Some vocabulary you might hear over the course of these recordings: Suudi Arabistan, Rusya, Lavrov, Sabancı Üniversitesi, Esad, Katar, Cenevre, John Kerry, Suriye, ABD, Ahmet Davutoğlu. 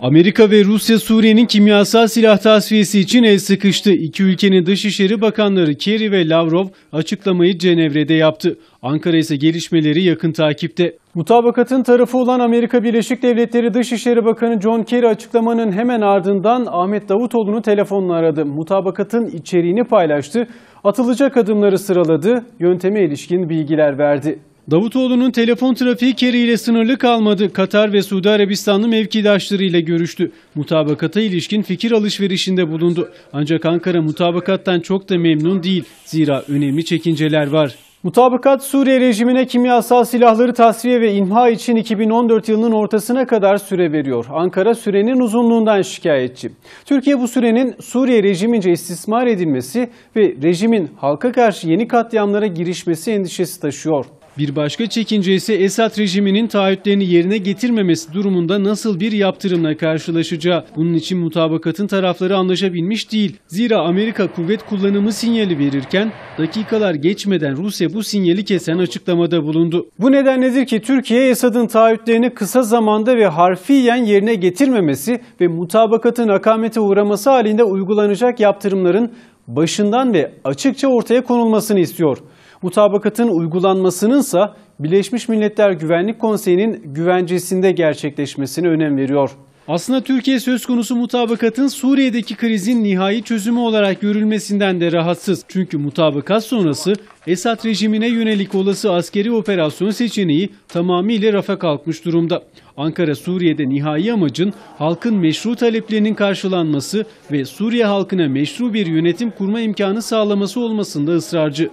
Amerika ve Rusya Suriye'nin kimyasal silah tasfiyesi için el sıkıştı. İki ülkenin Dışişleri Bakanları Kerry ve Lavrov açıklamayı Cenevre'de yaptı. Ankara ise gelişmeleri yakın takipte. Mutabakatın tarafı olan Amerika Birleşik Devletleri Dışişleri Bakanı John Kerry açıklamanın hemen ardından Ahmet Davutoğlu'nu telefonla aradı. Mutabakatın içeriğini paylaştı, atılacak adımları sıraladı, yönteme ilişkin bilgiler verdi. Davutoğlu'nun telefon trafiği Kerry ile sınırlı kalmadı. Katar ve Suudi Arabistanlı mevkidaşlarıyla görüştü. Mutabakata ilişkin fikir alışverişinde bulundu. Ancak Ankara mutabakattan çok da memnun değil. Zira önemli çekinceler var. Mutabakat Suriye rejimine kimyasal silahları tasfiye ve imha için 2014 yılının ortasına kadar süre veriyor. Ankara sürenin uzunluğundan şikayetçi. Türkiye bu sürenin Suriye rejimince istismar edilmesi ve rejimin halka karşı yeni katliamlara girişmesi endişesi taşıyor. Bir başka çekince ise Esad rejiminin taahhütlerini yerine getirmemesi durumunda nasıl bir yaptırımla karşılaşacağı. Bunun için mutabakatın tarafları anlaşabilmiş değil. Zira Amerika kuvvet kullanımı sinyali verirken dakikalar geçmeden Rusya bu sinyali kesen açıklamada bulundu. Bu nedenledir ki Türkiye Esad'ın taahhütlerini kısa zamanda ve harfiyen yerine getirmemesi ve mutabakatın akamete uğraması halinde uygulanacak yaptırımların başından ve açıkça ortaya konulmasını istiyor. Mutabakatın uygulanmasınınsa Birleşmiş Milletler Güvenlik Konseyi'nin güvencesinde gerçekleşmesine önem veriyor. Aslında Türkiye söz konusu mutabakatın Suriye'deki krizin nihai çözümü olarak görülmesinden de rahatsız. Çünkü mutabakat sonrası Esad rejimine yönelik olası askeri operasyon seçeneği tamamıyla rafa kalkmış durumda. Ankara Suriye'de nihai amacın halkın meşru taleplerinin karşılanması ve Suriye halkına meşru bir yönetim kurma imkanı sağlaması olmasında ısrarcı.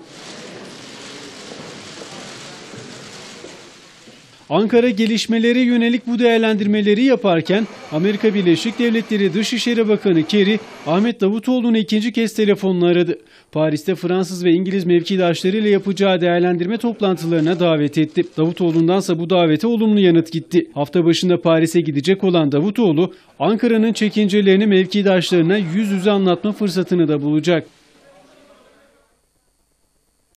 Ankara gelişmelere yönelik bu değerlendirmeleri yaparken Amerika Birleşik Devletleri Dışişleri Bakanı Kerry, Ahmet Davutoğlu'nu ikinci kez telefonla aradı. Paris'te Fransız ve İngiliz mevkidaşlarıyla yapacağı değerlendirme toplantılarına davet etti. Davutoğlu'ndansa bu davete olumlu yanıt gitti. Hafta başında Paris'e gidecek olan Davutoğlu, Ankara'nın çekincelerini mevkidaşlarına yüz yüze anlatma fırsatını da bulacak.